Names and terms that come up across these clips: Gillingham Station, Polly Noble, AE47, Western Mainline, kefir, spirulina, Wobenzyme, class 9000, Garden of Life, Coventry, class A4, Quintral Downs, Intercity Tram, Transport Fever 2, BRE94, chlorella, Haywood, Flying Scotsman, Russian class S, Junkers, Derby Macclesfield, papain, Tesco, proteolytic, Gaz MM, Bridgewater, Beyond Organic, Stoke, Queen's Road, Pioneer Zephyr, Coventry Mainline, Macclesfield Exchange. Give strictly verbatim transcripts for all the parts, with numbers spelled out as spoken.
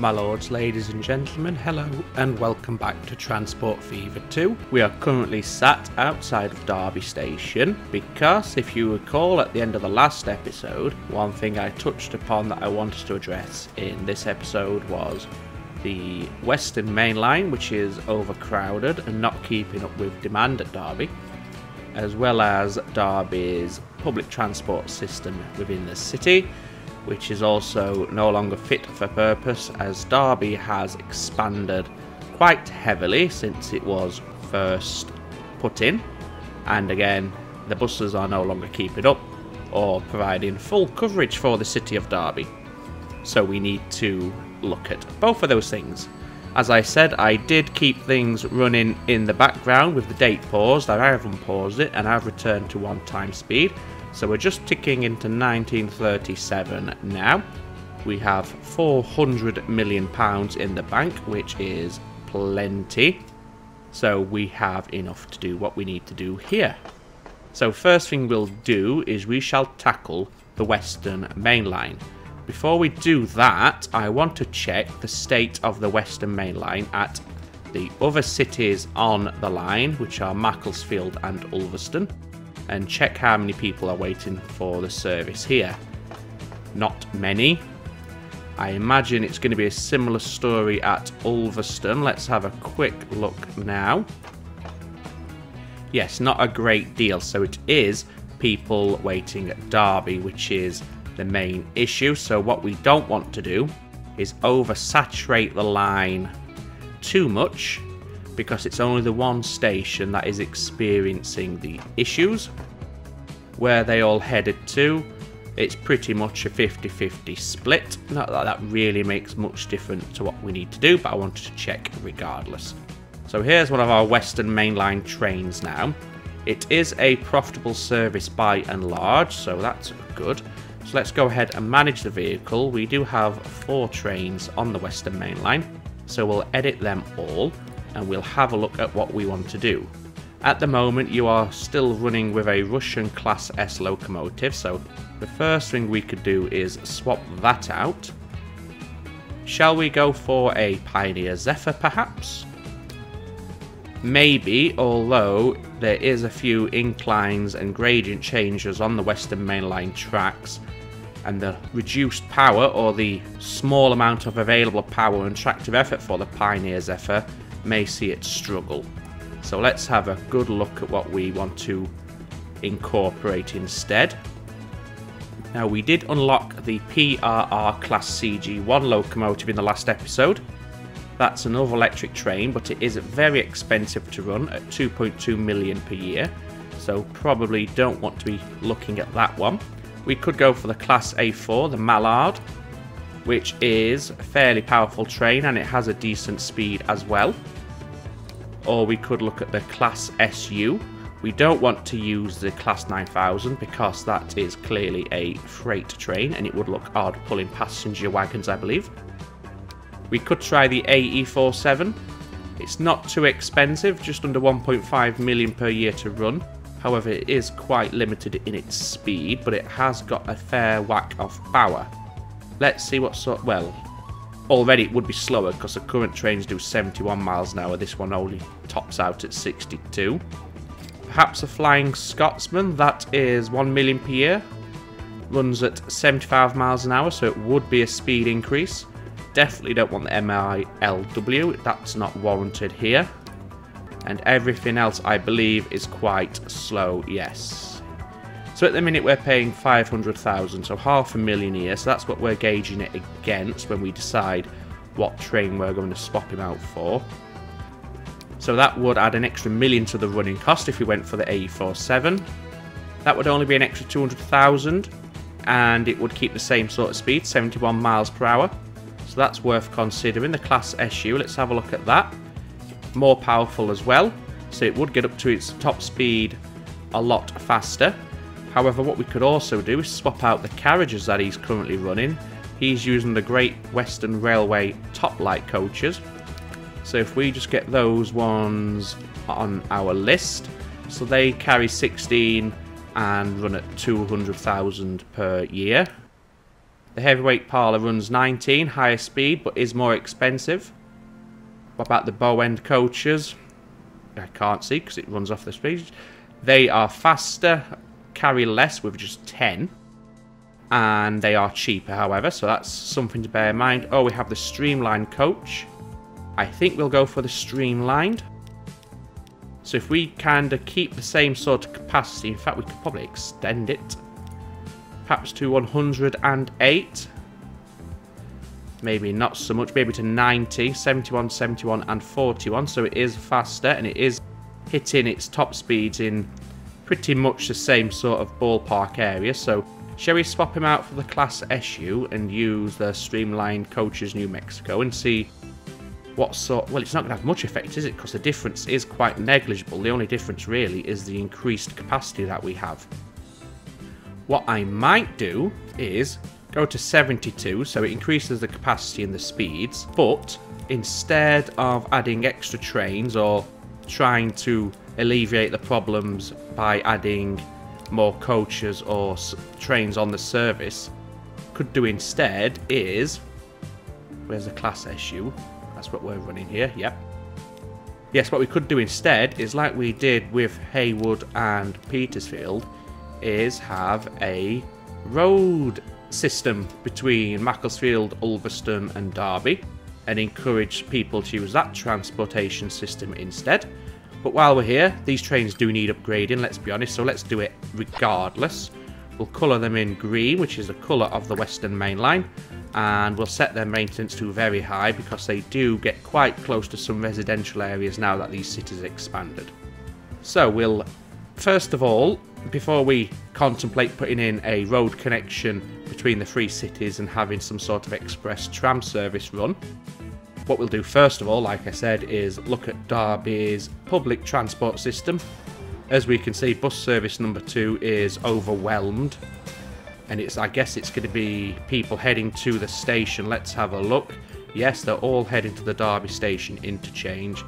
My lords, ladies and gentlemen, hello and welcome back to Transport Fever two. We are currently sat outside of Derby Station because, if you recall, at the end of the last episode, one thing I touched upon that I wanted to address in this episode was the Western Mainline, which is overcrowded and not keeping up with demand at Derby, as well as Derby's public transport system within the city, which is also no longer fit for purpose, as Derby has expanded quite heavily since it was first put in, and again the buses are no longer keeping up or providing full coverage for the city of Derby. So we need to look at both of those things. As I said, I did keep things running in the background with the date paused. I haven't paused it and I've returned to one time speed. So we're just ticking into nineteen thirty-seven now. We have four hundred million pounds in the bank, which is plenty. So we have enough to do what we need to do here. So first thing we'll do is we shall tackle the Western Mainline. Before we do that, I want to check the state of the Western Mainline at the other cities on the line, which are Macclesfield and Ulverston, and check how many people are waiting for the service here. Not many. I imagine it's going to be a similar story at Ulverston. Let's have a quick look now. Yes, not a great deal. So it is people waiting at Derby, which is the main issue. So what we don't want to do is oversaturate the line too much, because it's only the one station that is experiencing the issues. Where they all headed to, it's pretty much a fifty fifty split. Not that that really makes much difference to what we need to do, but I wanted to check regardless. So here's one of our Western Mainline trains now. It is a profitable service by and large, so that's good. So let's go ahead and manage the vehicle. We do have four trains on the Western Mainline, so we'll edit them all, and we'll have a look at what we want to do. At the moment, you are still running with a Russian class S locomotive, so the first thing we could do is swap that out. Shall we go for a Pioneer Zephyr, perhaps? Maybe, although there is a few inclines and gradient changes on the Western Mainline tracks, and the reduced power, or the small amount of available power and tractive effort for the Pioneer Zephyr, may see it struggle. So let's have a good look at what we want to incorporate instead. Now, we did unlock the P R R class C G one locomotive in the last episode. That's another electric train, but it is very expensive to run at two point two million per year, so probably don't want to be looking at that one. We could go for the class A four, the Mallard, which is a fairly powerful train and it has a decent speed as well. Or we could look at the class S U. We don't want to use the class nine thousand because that is clearly a freight train and it would look odd pulling passenger wagons, I believe. We could try the A E forty-seven. It's not too expensive, just under one point five million per year to run. However, it is quite limited in its speed, but it has got a fair whack of power. Let's see what sort, well, already it would be slower because the current trains do seventy-one miles an hour. This one only tops out at sixty-two. Perhaps a Flying Scotsman, that is one million per year. Runs at seventy-five miles an hour, so it would be a speed increase. Definitely don't want the M I L W, that's not warranted here. And everything else, I believe, is quite slow, yes. So at the minute we're paying five hundred thousand, so half a million a year, so that's what we're gauging it against when we decide what train we're going to swap him out for. So that would add an extra million to the running cost if we went for the A E forty-seven. That would only be an extra two hundred thousand, and it would keep the same sort of speed, seventy-one miles per hour. So that's worth considering. The class S U, let's have a look at that. More powerful as well, so it would get up to its top speed a lot faster. However, what we could also do is swap out the carriages that he's currently running. He's using the Great Western Railway top light coaches. So if we just get those ones on our list, so they carry sixteen and run at two hundred thousand per year. The heavyweight parlour runs nineteen, higher speed, but is more expensive. What about the bow-end coaches? I can't see because it runs off the speed. They are faster, carry less with just ten. And they are cheaper, however, so that's something to bear in mind. Oh, we have the streamlined coach. I think we'll go for the streamlined. So if we kind of keep the same sort of capacity, in fact, we could probably extend it. Perhaps to one hundred and eight. Maybe not so much, maybe to ninety, seventy-one, seventy-one and forty-one. So it is faster and it is hitting its top speeds in pretty much the same sort of ballpark area. So shall we swap him out for the class S U and use the Streamlined Coaches New Mexico and see what sort... Well, it's not going to have much effect, is it? Because the difference is quite negligible. The only difference really is the increased capacity that we have. What I might do is go to seventy-two, so it increases the capacity and the speeds, but instead of adding extra trains or trying to alleviate the problems by adding more coaches or trains on the service, could do instead is, where's the class S U? That's what we're running here. Yep. Yes, what we could do instead is, like we did with Haywood and Petersfield, is have a road system between Macclesfield, Ulverston and Derby and encourage people to use that transportation system instead. But while we're here, these trains do need upgrading, let's be honest, so let's do it regardless. We'll colour them in green, which is the colour of the Western Mainline, and we'll set their maintenance to very high because they do get quite close to some residential areas now that these cities expanded. So we'll, first of all, before we contemplate putting in a road connection between the three cities and having some sort of express tram service run, what we'll do first of all, like I said, is look at Derby's public transport system. As we can see, bus service number two is overwhelmed. And it's, I guess it's going to be people heading to the station. Let's have a look. Yes, they're all heading to the Derby Station interchange.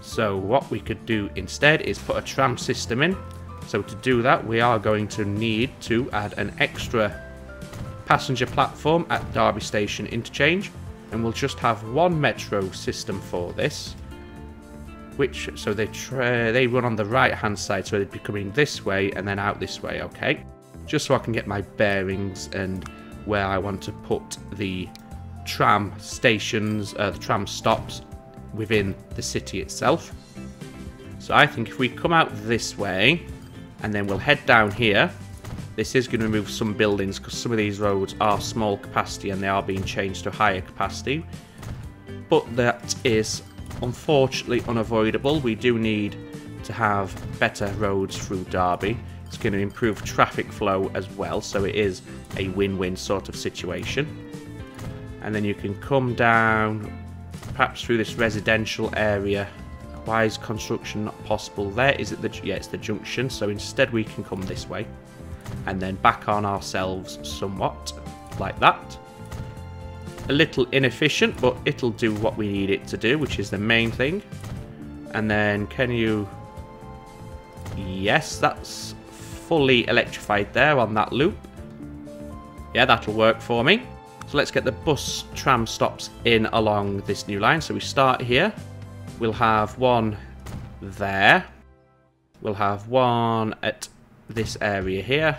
So what we could do instead is put a tram system in. So to do that, we are going to need to add an extra passenger platform at Derby Station interchange. And we'll just have one metro system for this, which, so they tra they run on the right hand side, so they'd be coming this way and then out this way. Okay, just so I can get my bearings and where I want to put the tram stations, uh, the tram stops within the city itself. So I think if we come out this way and then we'll head down here, this is going to remove some buildings because some of these roads are small capacity and they are being changed to higher capacity. But that is unfortunately unavoidable. We do need to have better roads through Derby. It's going to improve traffic flow as well, so it is a win-win sort of situation. And then you can come down perhaps through this residential area. Why is construction not possible there? Is it the, yeah, it's the junction, so instead we can come this way. And then back on ourselves somewhat, like that. A little inefficient, but it'll do what we need it to do, which is the main thing. And then can you... Yes, that's fully electrified there on that loop. Yeah, that'll work for me. So let's get the bus tram stops in along this new line. So we start here. We'll have one there. We'll have one at... this area here.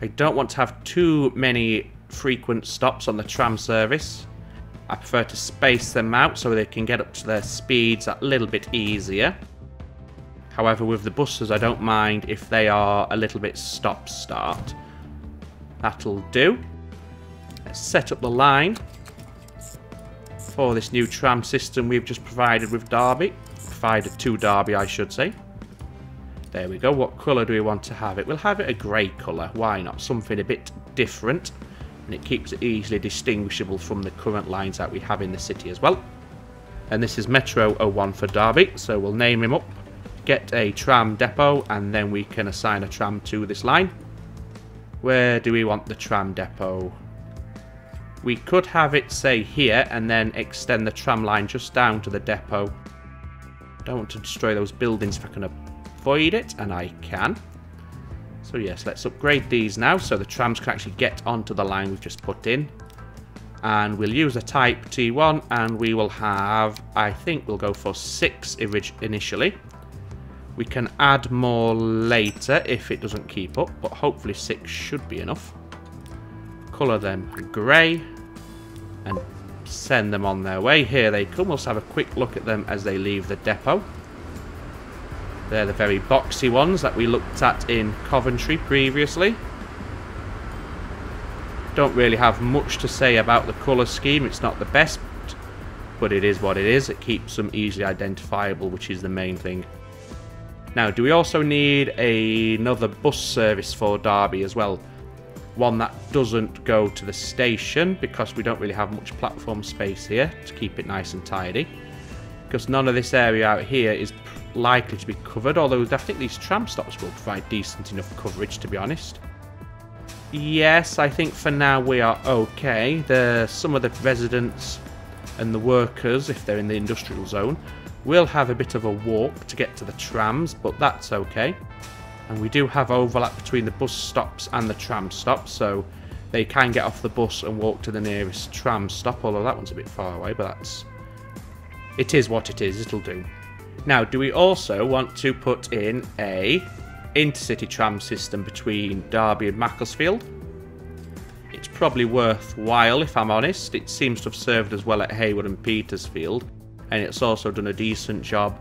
I don't want to have too many frequent stops on the tram service. I prefer to space them out so they can get up to their speeds a little bit easier. However, with the buses, I don't mind if they are a little bit stop-start. That'll do. Let's set up the line for this new tram system we've just provided with Derby. Provided to Derby, I should say. There we go. What colour do we want to have it? We'll have it a grey colour. Why not? Something a bit different. And it keeps it easily distinguishable from the current lines that we have in the city as well. And this is Metro oh one for Derby. So we'll name him up. Get a tram depot. And then we can assign a tram to this line. Where do we want the tram depot? We could have it, say, here. And then extend the tram line just down to the depot. Don't want to destroy those buildings if I can avoid it, and I can. So So yes, let's upgrade these now so the trams can actually get onto the line we've just put in. And we'll use a Type T one, and we will have, I think we'll go for six initially. We can add more later if it doesn't keep up, but hopefully six should be enough. Colour them grey and send them on their way. Here they come. We'll have a quick look at them as they leave the depot. They're the very boxy ones that we looked at in Coventry previously. Don't really have much to say about the colour scheme. It's not the best, but it is what it is. It keeps them easily identifiable, which is the main thing. Now, do we also need a, another bus service for Derby as well? One that doesn't go to the station, because we don't really have much platform space here to keep it nice and tidy. Because none of this area out here is likely to be covered, although I think these tram stops will provide decent enough coverage, to be honest. Yes, I think for now we are okay. The, some of the residents and the workers, if they're in the industrial zone, will have a bit of a walk to get to the trams, but that's okay. And we do have overlap between the bus stops and the tram stops, so they can get off the bus and walk to the nearest tram stop, although that one's a bit far away, but that's... it is what it is, it'll do. Now, do we also want to put in a... Intercity tram system between Derby and Macclesfield? It's probably worthwhile, if I'm honest. It seems to have served us well at Haywood and Petersfield, and it's also done a decent job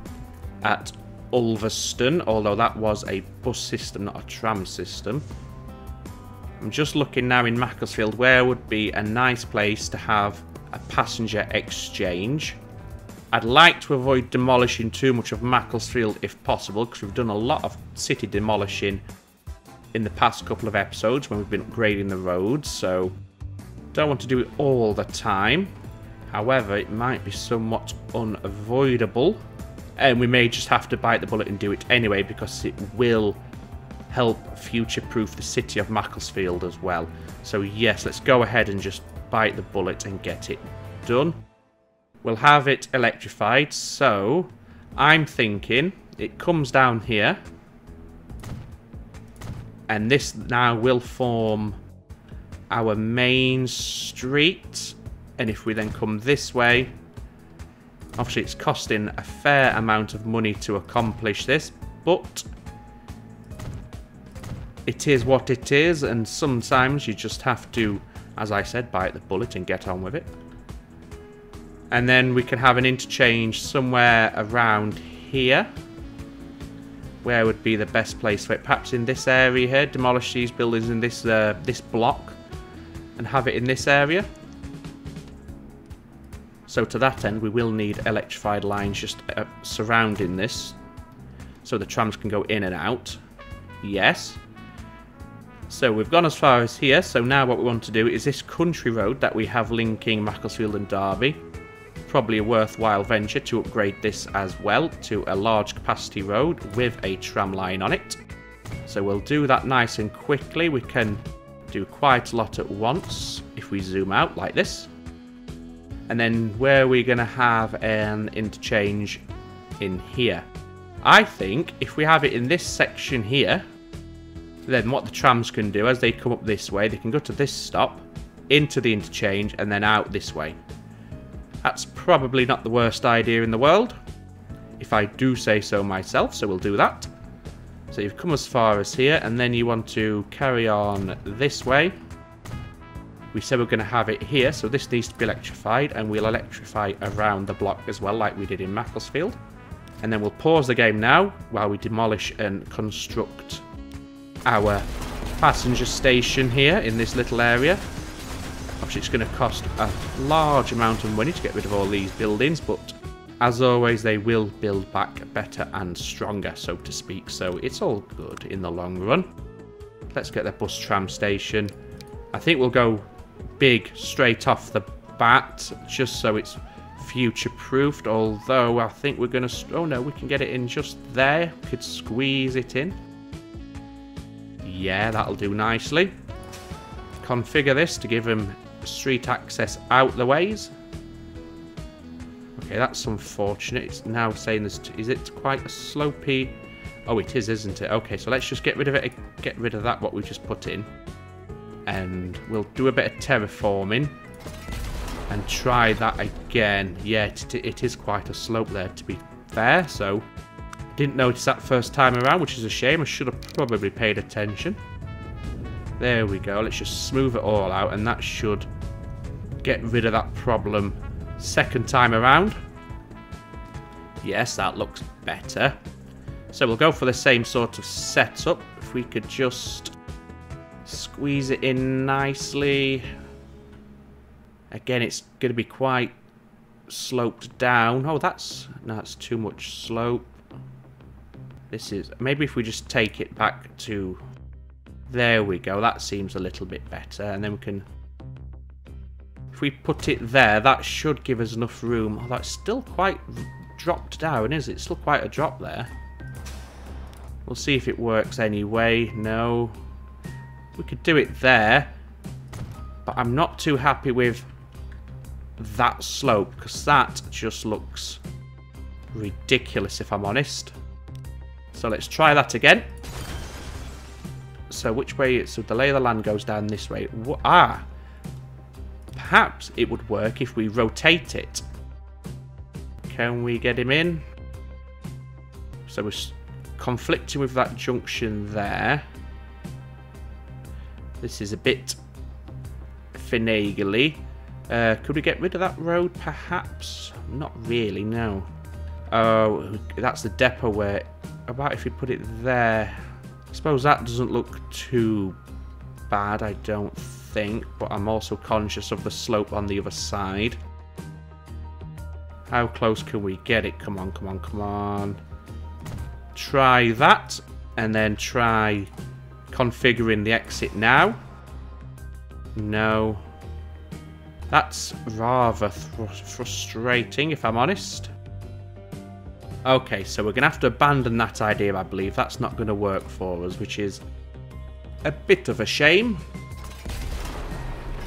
at Ulverston, although that was a bus system, not a tram system. I'm just looking now in Macclesfield where would be a nice place to have a passenger exchange. I'd like to avoid demolishing too much of Macclesfield if possible, because we've done a lot of city demolishing in the past couple of episodes when we've been upgrading the roads, so don't want to do it all the time. However, it might be somewhat unavoidable, and we may just have to bite the bullet and do it anyway, because it will help future-proof the city of Macclesfield as well. So yes, let's go ahead and just bite the bullet and get it done. We'll have it electrified, so I'm thinking it comes down here, and this now will form our main street. And if we then come this way, obviously it's costing a fair amount of money to accomplish this, but it is what it is, and sometimes you just have to, as I said, bite the bullet and get on with it. And then we can have an interchange somewhere around here. Where would be the best place for it? Perhaps in this area here. Demolish these buildings in this uh, this block and have it in this area. So to that end, we will need electrified lines just uh, surrounding this, so the trams can go in and out. Yes. So we've gone as far as here. So now what we want to do is this country road that we have linking Macclesfield and Derby. Probably a worthwhile venture to upgrade this as well to a large capacity road with a tram line on it. So we'll do that nice and quickly. We can do quite a lot at once if we zoom out like this. And then where are we going to have an interchange in here? I think if we have it in this section here, then what the trams can do as they come up this way, they can go to this stop, into the interchange, and then out this way. That's probably not the worst idea in the world, if I do say so myself, so we'll do that. So you've come as far as here, and then you want to carry on this way. We said we're going to have it here, so this needs to be electrified, and we'll electrify around the block as well, like we did in Macclesfield. And then we'll pause the game now, while we demolish and construct our passenger station here in this little area. Obviously, it's going to cost a large amount of money to get rid of all these buildings, but as always, they will build back better and stronger, so to speak. So it's all good in the long run. Let's get the bus tram station. I think we'll go big straight off the bat, just so it's future-proofed, although I think we're going to... Oh, no, we can get it in just there. We could squeeze it in. Yeah, that'll do nicely. Configure this to give them... street access out the ways. Okay, that's unfortunate. It's now saying this. Is it quite a slopey? Oh, it is, isn't it? Okay, so let's just get rid of it, get rid of that, what we've just put in. And we'll do a bit of terraforming and try that again. Yeah, it, it is quite a slope there, to be fair, so I didn't notice that first time around, which is a shame. I should have probably paid attention. There we go. Let's just smooth it all out, and that should get rid of that problem second time around. Yes, that looks better. So we'll go for the same sort of setup. If we could just squeeze it in nicely. Again, it's going to be quite sloped down. Oh, that's no, that's too much slope. This is maybe if we just take it back to. There we go, that seems a little bit better, and then we can, if we put it there, that should give us enough room. Oh, that's still quite dropped down, is it? Still quite a drop there. We'll see if it works anyway. No, we could do it there, but I'm not too happy with that slope, because that just looks ridiculous, if I'm honest. So let's try that again. So which way? So the lay of the land goes down this way. Ah, perhaps it would work if we rotate it. Can we get him in? So we're conflicting with that junction there. This is a bit finagly. Uh, could we get rid of that road? Perhaps not really. No. Oh, that's the depot where. About if we put it there. I suppose that doesn't look too bad, I don't think, but I'm also conscious of the slope on the other side. How close can we get it? Come on, come on, come on. Try that, and then try configuring the exit now. No. That's rather frustrating, if I'm honest. Okay, so we're going to have to abandon that idea, I believe. That's not going to work for us, which is a bit of a shame.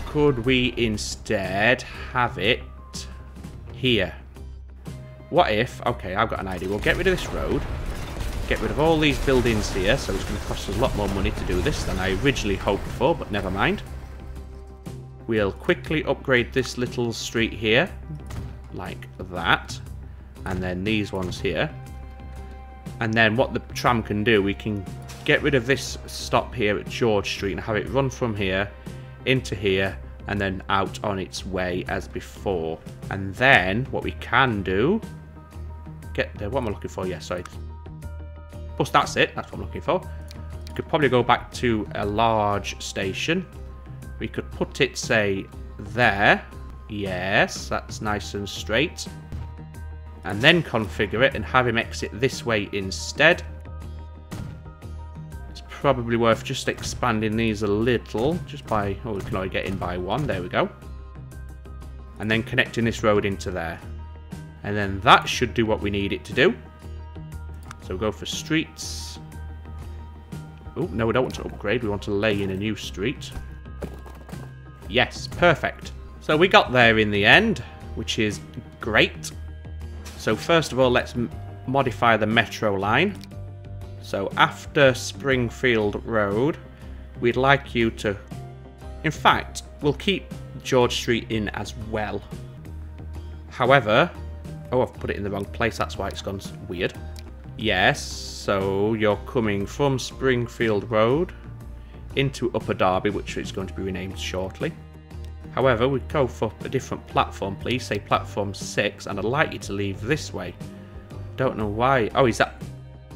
Could we instead have it here? What if... Okay, I've got an idea. We'll get rid of this road. Get rid of all these buildings here. So it's going to cost us a lot more money to do this than I originally hoped for, but never mind. We'll quickly upgrade this little street here. Like that. And then these ones here. And then what the tram can do, we can get rid of this stop here at George Street and have it run from here into here and then out on its way as before. And then what we can do, get there, what am I looking for? Yeah, sorry. Plus that's it, that's what I'm looking for. We could probably go back to a large station. We could put it, say, there. Yes, that's nice and straight. And then configure it and have him exit this way instead. It's probably worth just expanding these a little, just by, oh, we can only get in by one, there we go. And then connecting this road into there. And then that should do what we need it to do. So we'll go for streets. Oh, no, we don't want to upgrade, we want to lay in a new street. Yes, perfect. So we got there in the end, which is great. So first of all, let's m modify the metro line. So after Springfield Road, we'd like you to... In fact, we'll keep George Street in as well. However... Oh, I've put it in the wrong place. That's why it's gone weird. Yes, so you're coming from Springfield Road into Upper Derby, which is going to be renamed shortly. However, we'd go for a different platform, please. Say platform six, and I'd like you to leave this way. Don't know why. Oh, is that...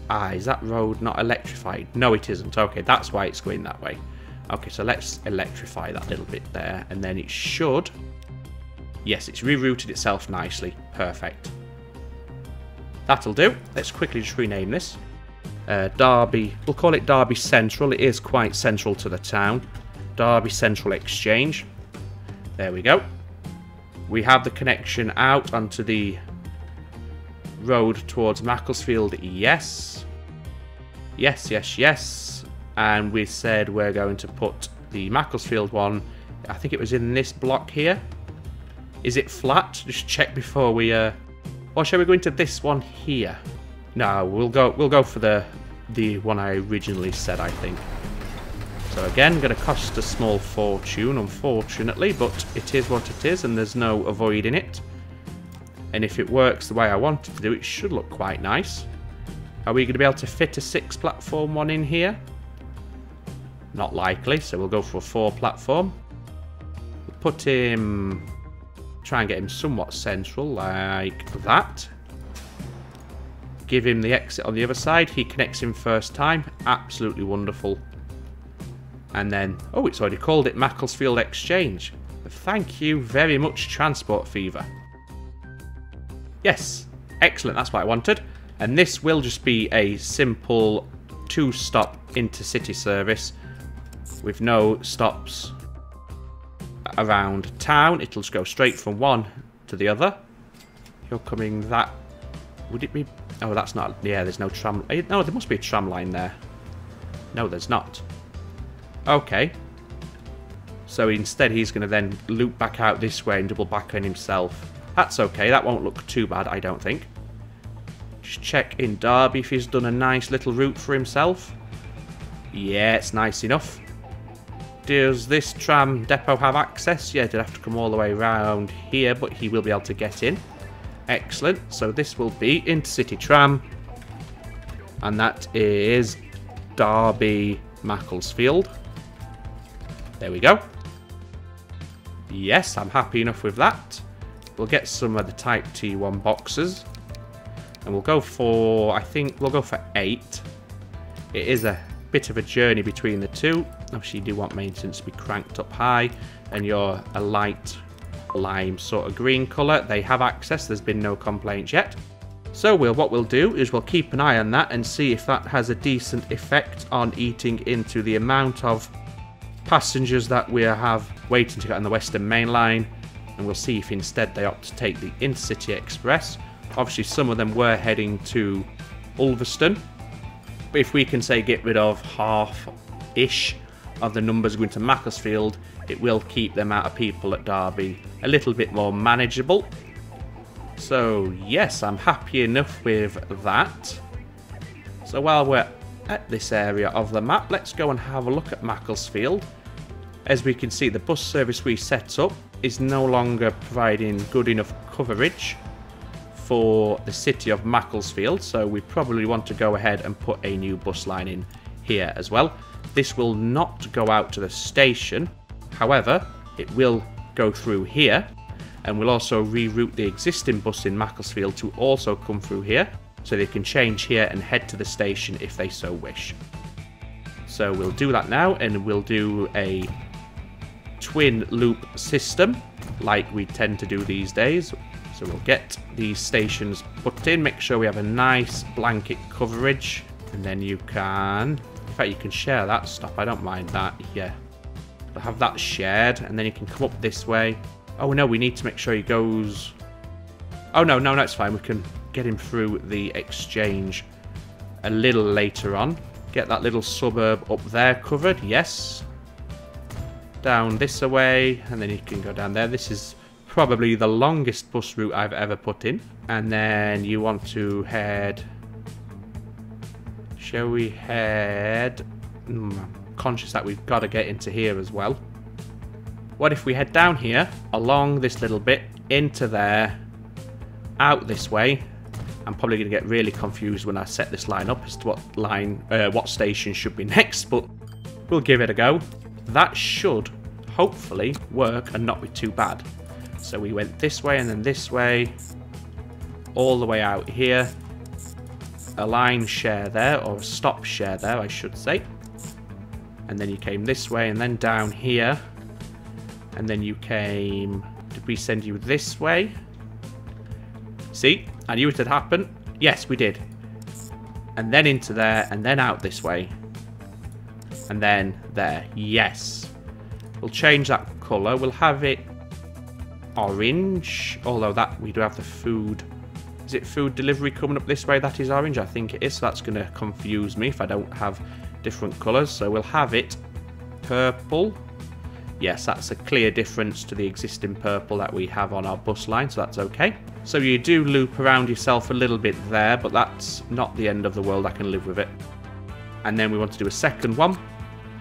Ah, is that road not electrified? No, it isn't. Okay, that's why it's going that way. Okay, so let's electrify that little bit there, and then it should... Yes, it's rerouted itself nicely. Perfect. That'll do. Let's quickly just rename this. Uh, Derby. We'll call it Derby Central. It is quite central to the town. Derby Central Exchange. There we go. We have the connection out onto the road towards Macclesfield. Yes. Yes, yes, yes. And we said we're going to put the Macclesfield one. I think it was in this block here. Is it flat? Just check before we... Uh... Or shall we go into this one here? No, we'll go, we'll go for the the one I originally said, I think. So again, going to cost a small fortune, unfortunately, but it is what it is, and there's no avoiding it. And if it works the way I want it to do, it should look quite nice. Are we going to be able to fit a six platform one in here? Not likely, so we'll go for a four platform. We'll put him, try and get him somewhat central, like that. Give him the exit on the other side. He connects him first time. Absolutely wonderful. And then, oh, it's already called it Macclesfield Exchange. Thank you very much, Transport Fever. Yes, excellent, that's what I wanted. And this will just be a simple two-stop intercity service with no stops around town. It'll just go straight from one to the other. You're coming that... Would it be... Oh, that's not... Yeah, there's no tram... No, there must be a tram line there. No, there's not. Okay. So instead he's going to then loop back out this way and double back on himself. That's okay, that won't look too bad, I don't think. Just check in Derby if he's done a nice little route for himself. Yeah, it's nice enough. Does this tram depot have access? Yeah, he'll have to come all the way around here, but he will be able to get in. Excellent, so this will be Intercity Tram. And that is Derby Macclesfield. There we go. Yes, I'm happy enough with that. We'll get some of the Type T one boxes. And we'll go for, I think, we'll go for eight. It is a bit of a journey between the two. Obviously, you do want maintenance to be cranked up high. And you're a light lime sort of green colour. They have access. There's been no complaints yet. So we'll, what we'll do is we'll keep an eye on that and see if that has a decent effect on eating into the amount of passengers that we have waiting to get on the Western Mainline. And we'll see if instead they opt to take the Intercity Express. Obviously, some of them were heading to Ulverston. But if we can, say, get rid of half-ish of the numbers going to Macclesfield, it will keep the amount of people at Derby a little bit more manageable. So, yes, I'm happy enough with that. So while we're at this area of the map, let's go and have a look at Macclesfield. As we can see, the bus service we set up is no longer providing good enough coverage for the city of Macclesfield, so we probably want to go ahead and put a new bus line in here as well. This will not go out to the station, however, it will go through here, and we'll also reroute the existing bus in Macclesfield to also come through here, so they can change here and head to the station if they so wish. So we'll do that now, and we'll do a twin loop system, like we tend to do these days. So we'll get these stations put in, make sure we have a nice blanket coverage, and then you can, in fact you can share that stop, I don't mind that, yeah. We'll have that shared, and then you can come up this way. Oh no, we need to make sure he goes, oh no, no, that's fine, we can get him through the exchange a little later on. Get that little suburb up there covered, yes. Down this away, and then you can go down there. This is probably the longest bus route I've ever put in. And then you want to head, shall we head, mm, I'm conscious that we've got to get into here as well. What if we head down here, along this little bit, into there, out this way. I'm probably going to get really confused when I set this line up as to what line, uh, what station should be next, but we'll give it a go. That should hopefully work and not be too bad. So we went this way and then this way, all the way out here. A line share there, or a stop share there, I should say. And then you came this way and then down here. And then you came... Did we send you this way? See? I knew it had happened. Yes, we did. And then into there and then out this way. And then there. Yes. We'll change that colour. We'll have it... orange, although that we do have the food, is it food delivery coming up this way that is orange? I think it is, so that's going to confuse me if I don't have different colours. So we'll have it purple. Yes, that's a clear difference to the existing purple that we have on our bus line, so that's okay. So you do loop around yourself a little bit there, but that's not the end of the world, I can live with it. and then we want to do a second one,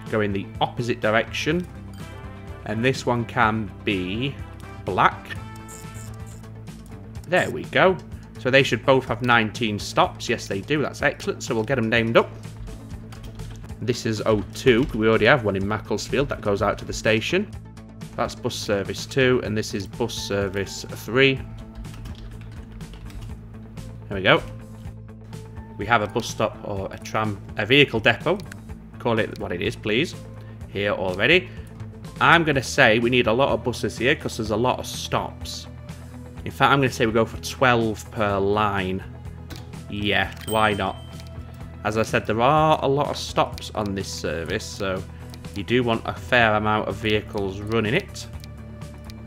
go in the opposite direction, and this one can be black. There we go. So they should both have nineteen stops. Yes, they do. That's excellent. So we'll get them named up. This is O two. We already have one in Macclesfield that goes out to the station. That's bus service two, and this is bus service three. There we go. We have a bus stop or a tram, a vehicle depot. Call it what it is, please. Here already. I'm going to say we need a lot of buses here because there's a lot of stops. In fact, I'm going to say we go for twelve per line. Yeah, why not? As I said, there are a lot of stops on this service, so you do want a fair amount of vehicles running it.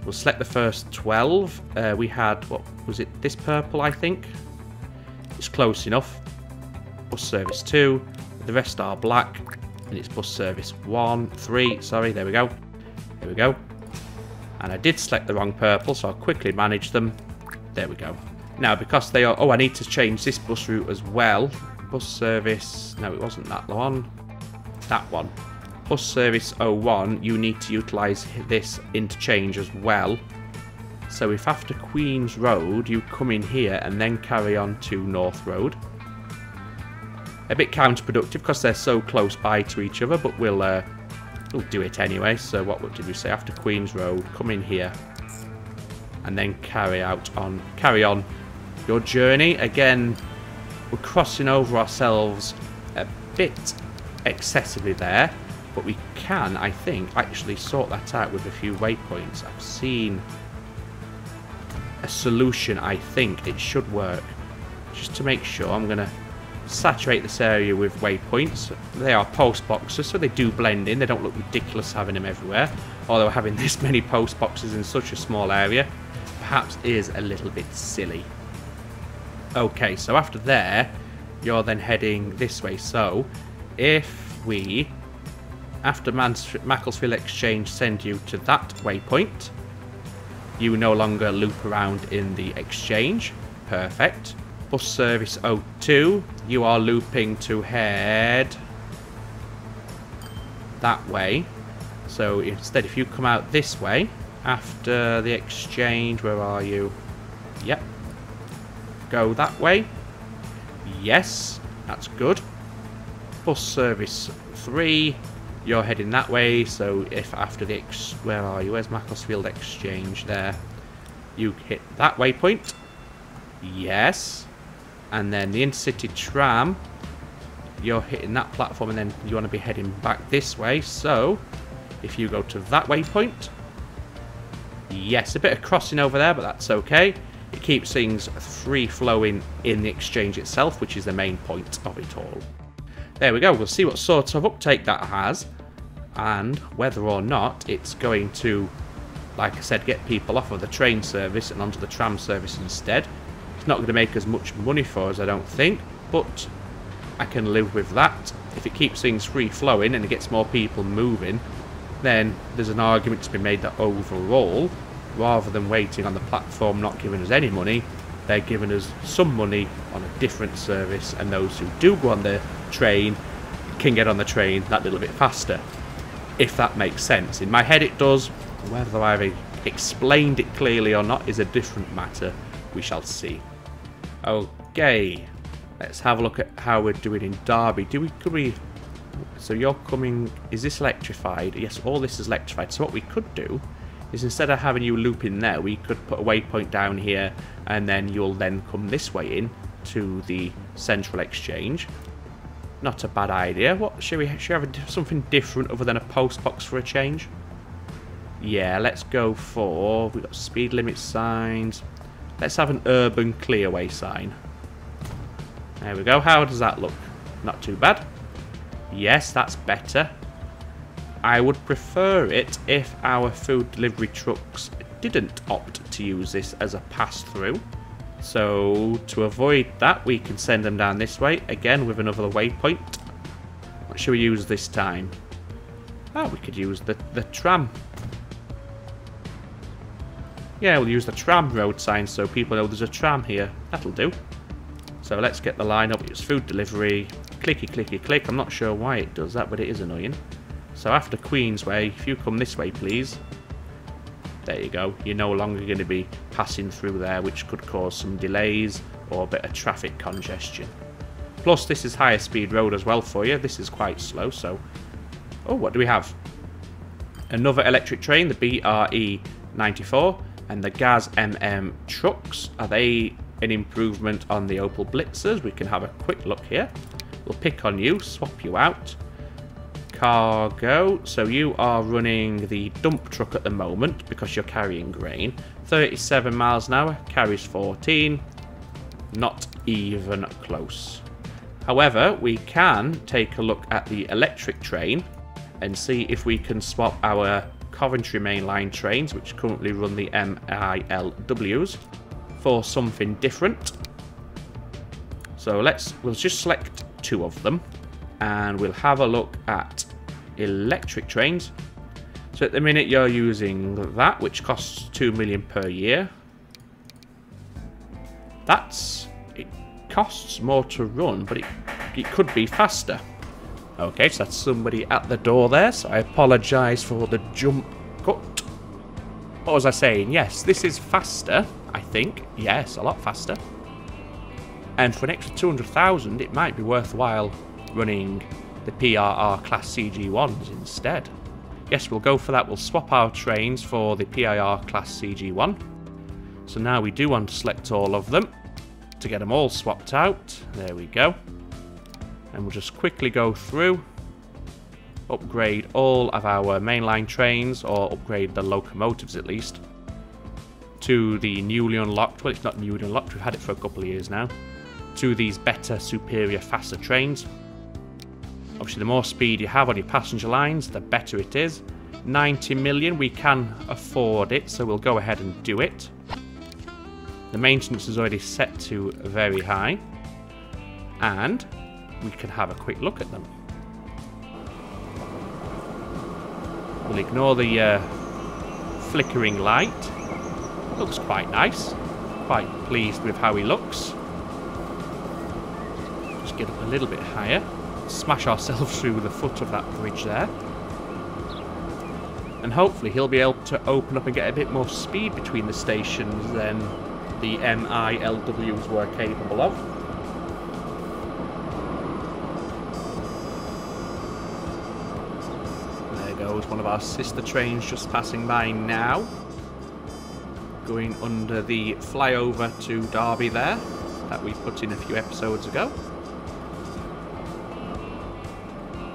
We'll select the first twelve. Uh, we had, what was it, this purple, I think? It's close enough. Bus service two. The rest are black. And it's bus service one, three, sorry, there we go. There we go. And I did select the wrong purple, so I'll quickly manage them. There we go. Now, because they are... Oh, I need to change this bus route as well. Bus service... No, it wasn't that one. That one. Bus service oh one, you need to utilise this interchange as well. So if after Queen's Road, you come in here and then carry on to North Road. A bit counterproductive because they're so close by to each other, but we'll... Uh, We'll do it anyway. So what, what did we say? After Queen's Road, come in here and then carry out on carry on your journey. Again, we're crossing over ourselves a bit excessively there, but we can, I think, actually sort that out with a few waypoints. I've seen a solution. I think it should work. Just to make sure, I'm gonna saturate this area with waypoints. They are post boxes, so they do blend in. They don't look ridiculous having them everywhere, although having this many post boxes in such a small area perhaps is a little bit silly. Okay, so after there you're then heading this way. So if we, after Macclesfield Exchange, send you to that waypoint, you no longer loop around in the exchange. Perfect. Bus service oh two, you are looping to head that way. So instead, if you come out this way, after the exchange, where are you? Yep. Go that way. Yes, that's good. Bus service three, you're heading that way. So if after the, ex where are you? Where's Macclesfield Exchange there? You hit that waypoint. Yes. And then the Intercity Tram, you're hitting that platform and then you want to be heading back this way. So if you go to that waypoint, yes, a bit of crossing over there, but that's okay. It keeps things free flowing in the exchange itself, which is the main point of it all. There we go. We'll see what sort of uptake that has and whether or not it's going to, like I said, get people off of the train service and onto the tram service instead. It's not going to make as much money for us, I don't think, but I can live with that. If it keeps things free flowing and it gets more people moving, then there's an argument to be made that overall, rather than waiting on the platform not giving us any money, they're giving us some money on a different service, and those who do go on the train can get on the train that little bit faster, if that makes sense. In my head it does. Whether I've explained it clearly or not is a different matter. We shall see. Okay, let's have a look at how we're doing in Derby. Do we, could we, so you're coming, is this electrified? Yes, all this is electrified. So what we could do is, instead of having you loop in there, we could put a waypoint down here, and then you'll then come this way in to the Central Exchange. Not a bad idea. What, should we, should we have a, something different other than a post box for a change? Yeah, let's go for, we've got speed limit signs. Let's have an urban clearway sign. There we go. How does that look? Not too bad. Yes, that's better. I would prefer it if our food delivery trucks didn't opt to use this as a pass-through. So to avoid that, we can send them down this way, again with another waypoint. What should we use this time? Oh, we could use the, the tram. Yeah, we'll use the tram road sign so people know there's a tram here. That'll do. So let's get the line up. It's food delivery. clicky clicky click. I'm not sure why it does that, but it is annoying. So after Queen's Way, if you come this way please, there you go, you're no longer going to be passing through there, which could cause some delays or a bit of traffic congestion. Plus this is higher speed road as well for you. This is quite slow. So oh, what do we have? Another electric train, the B R E ninety-four, and the Gaz M M trucks. Are they an improvement on the Opel Blitzers? We can have a quick look here. We'll pick on you, swap you out. Cargo, so you are running the dump truck at the moment because you're carrying grain. thirty-seven miles an hour, carries fourteen. Not even close. However, we can take a look at the electric train and see if we can swap our Coventry mainline trains, which currently run the M I L Ws, for something different. So let's we'll just select two of them and we'll have a look at electric trains. So at the minute you're using that, which costs two million per year. That's, it costs more to run, but it, it could be faster. Okay, so that's somebody at the door there, so I apologise for the jump cut. What was I saying? Yes, this is faster, I think. Yes, a lot faster. And for an extra two hundred thousand, it might be worthwhile running the P R R class C G ones instead. Yes, we'll go for that. We'll swap our trains for the P R R class C G one. So now we do want to select all of them to get them all swapped out. There we go. And we'll just quickly go through, upgrade all of our mainline trains, or upgrade the locomotives at least, to the newly unlocked, well, it's not newly unlocked, we've had it for a couple of years now, to these better, superior, faster trains. Obviously the more speed you have on your passenger lines, the better it is. ninety million, we can afford it, so we'll go ahead and do it. The maintenance is already set to very high, and we can have a quick look at them. We'll ignore the uh, flickering light. Looks quite nice. Quite pleased with how he looks. Just get up a little bit higher. Smash ourselves through the foot of that bridge there. And hopefully he'll be able to open up and get a bit more speed between the stations than the M I L Ws were capable of. One of our sister trains just passing by now, going under the flyover to Derby there that we put in a few episodes ago.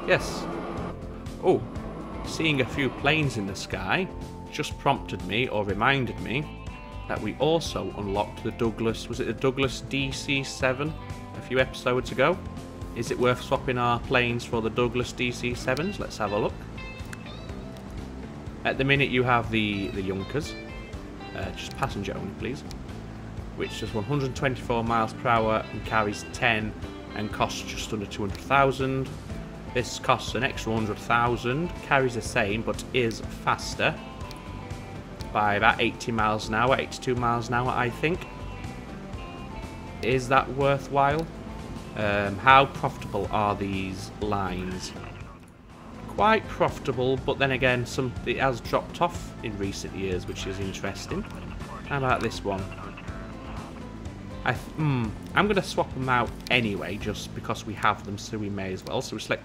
Yes. Oh, seeing a few planes in the sky just prompted me, or reminded me, that we also unlocked the Douglas, was it the Douglas D C seven a few episodes ago? Is it worth swapping our planes for the Douglas D C sevens? Let's have a look. At the minute you have the, the Junkers, uh, just passenger only please, which does one hundred twenty-four miles per hour and carries ten and costs just under two hundred thousand. This costs an extra one hundred thousand, carries the same but is faster by about eighty miles an hour, eighty-two miles an hour I think. Is that worthwhile? Um, how profitable are these lines? Quite profitable, but then again, some, it has dropped off in recent years, which is interesting. How about this one? I th mm, I'm going to swap them out anyway, just because we have them, so we may as well. So we select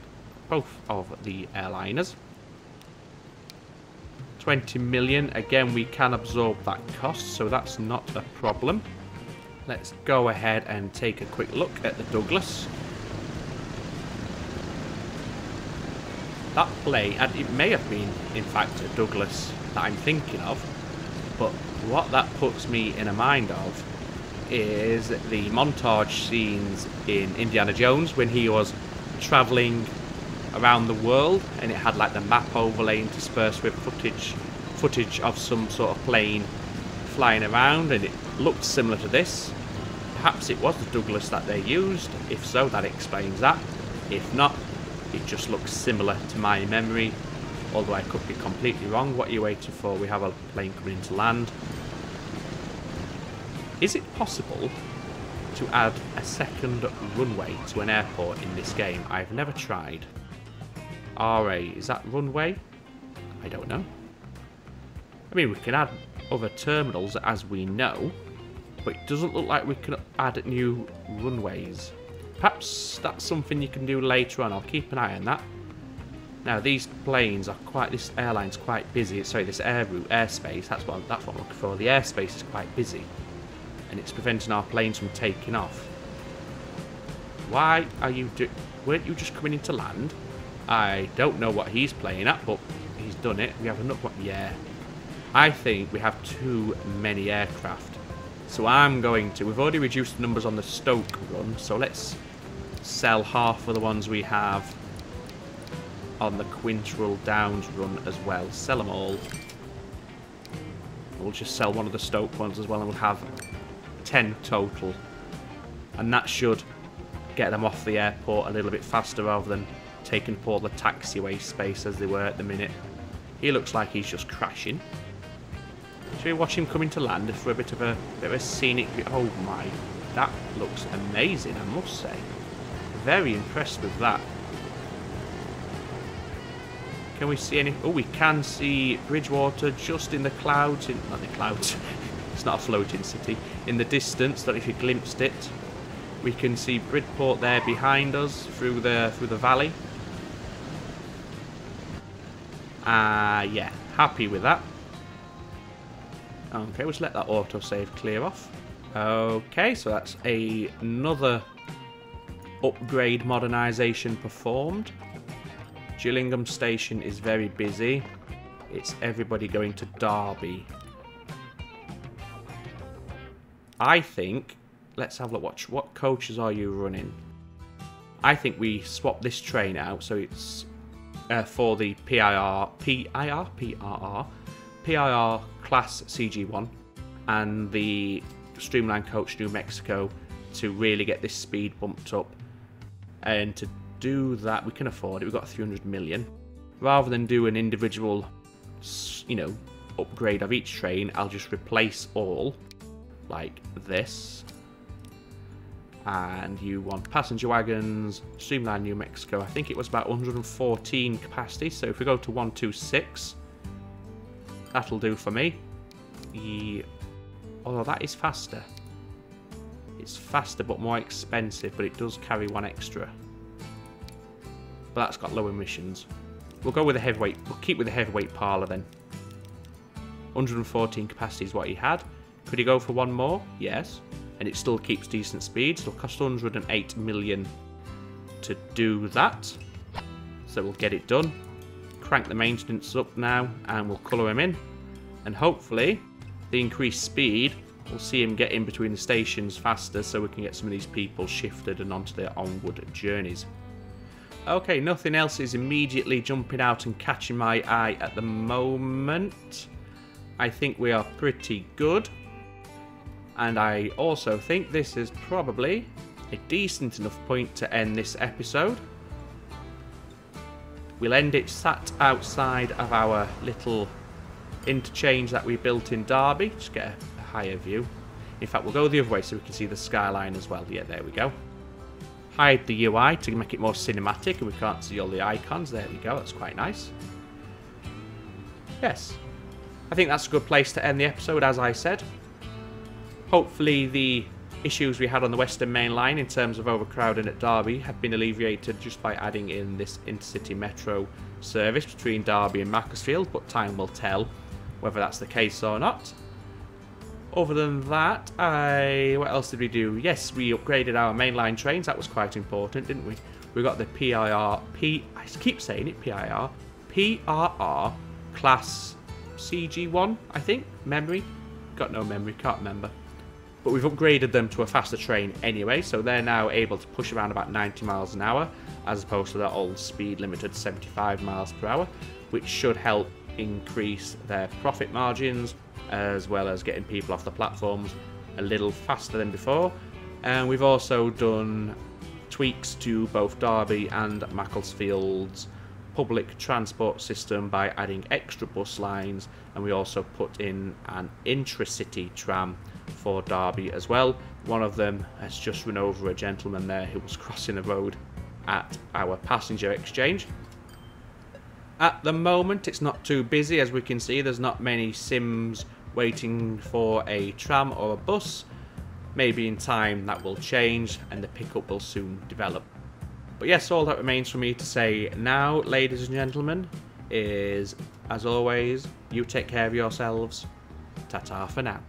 both of the airliners. twenty million, again, we can absorb that cost, so that's not a problem. Let's go ahead and take a quick look at the Douglas. That plane, and it may have been, in fact, a Douglas that I'm thinking of, but what that puts me in a mind of is the montage scenes in Indiana Jones when he was travelling around the world, and it had like the map overlay interspersed with footage, footage of some sort of plane flying around, and it looked similar to this. Perhaps it was the Douglas that they used. If so, that explains that. If not, it just looks similar to my memory, although I could be completely wrong. What are you waiting for? We have a plane coming into land. Is it possible to add a second runway to an airport in this game. I've never tried. R A, is that runway? I don't know. I mean, we can add other terminals as we know, but it doesn't look like we can add new runways. Perhaps that's something you can do later on. I'll keep an eye on that. Now these planes are quite, this airline's quite busy, sorry, this air route, airspace, that's what, that's what I'm looking for. The airspace is quite busy and it's preventing our planes from taking off. Why are you, do weren't you just coming in to land? I don't know what he's playing at, but he's done it. We have enough, yeah. I think we have too many aircraft. So I'm going to, we've already reduced the numbers on the Stoke run, so let's sell half of the ones we have on the Quintral Downs run as well. Sell them all. We'll just sell one of the Stoke ones as well and we'll have ten total. And that should get them off the airport a little bit faster rather than taking up all the taxiway space as they were at the minute. He looks like he's just crashing. Should we watch him coming to land for a bit of a, bit of a scenic view? Oh my, that looks amazing, I must say. Very impressed with that. Can we see any? Oh, we can see Bridgewater just in the clouds. In, not the clouds. It's not a floating city. In the distance, that if you glimpsed it, we can see Bridport there behind us through the through the valley. Ah, uh, yeah, happy with that. Okay, let's let that autosave clear off. Okay, so that's a, another upgrade modernisation performed. Gillingham Station is very busy. It's everybody going to Derby. I think, let's have a look, watch, what coaches are you running? I think we swap this train out, so it's uh, for the P R R class C G one and the Streamlined Coach New Mexico to really get this speed bumped up and to do that. We can afford it, we've got three hundred million. Rather than do an individual, you know, upgrade of each train, I'll just replace all like this. And you want passenger wagons, Streamlined New Mexico. I think it was about one hundred fourteen capacity, so if we go to one two six, that'll do for me. Yeah. Although that is faster. It's faster but more expensive, but it does carry one extra. But that's got low emissions. We'll go with the heavyweight. We'll keep with the heavyweight parlour then. one hundred fourteen capacity is what he had. Could he go for one more? Yes. And it still keeps decent speed. It'll cost one hundred eight million to do that. So we'll get it done. Crank the maintenance up now and we'll colour him in. And hopefully the increased speed will see him get in between the stations faster so we can get some of these people shifted and onto their onward journeys. Okay, nothing else is immediately jumping out and catching my eye at the moment. I think we are pretty good. And I also think this is probably a decent enough point to end this episode. We'll end it sat outside of our little interchange that we built in Derby. Just get a higher view. In fact, we'll go the other way so we can see the skyline as well. Yeah, there we go. Hide the U I to make it more cinematic and we can't see all the icons. There we go, that's quite nice. Yes, I think that's a good place to end the episode, as I said. Hopefully the issues we had on the Western Main Line in terms of overcrowding at Derby have been alleviated just by adding in this intercity metro service between Derby and Macclesfield, but time will tell whether that's the case or not. Other than that, I, what else did we do? Yes, we upgraded our mainline trains. That was quite important, didn't we? We got the P R R, P, I keep saying it, P I R, P R R class C G one, I think, memory. Got no memory, can't remember. But we've upgraded them to a faster train anyway, so they're now able to push around about ninety miles an hour, as opposed to their old speed limited seventy-five miles per hour, which should help increase their profit margins, as well as getting people off the platforms a little faster than before. And we've also done tweaks to both Derby and Macclesfield's public transport system by adding extra bus lines, and we also put in an Intercity Tram for Derby as well, One of them has just run over a gentleman there who was crossing the road at our passenger exchange. At the moment it's not too busy, as we can see there's not many Sims waiting for a tram or a bus. Maybe in time that will change and the pickup will soon develop. But yes, all that remains for me to say now, ladies and gentlemen, is as always, you take care of yourselves. Ta-ta for now.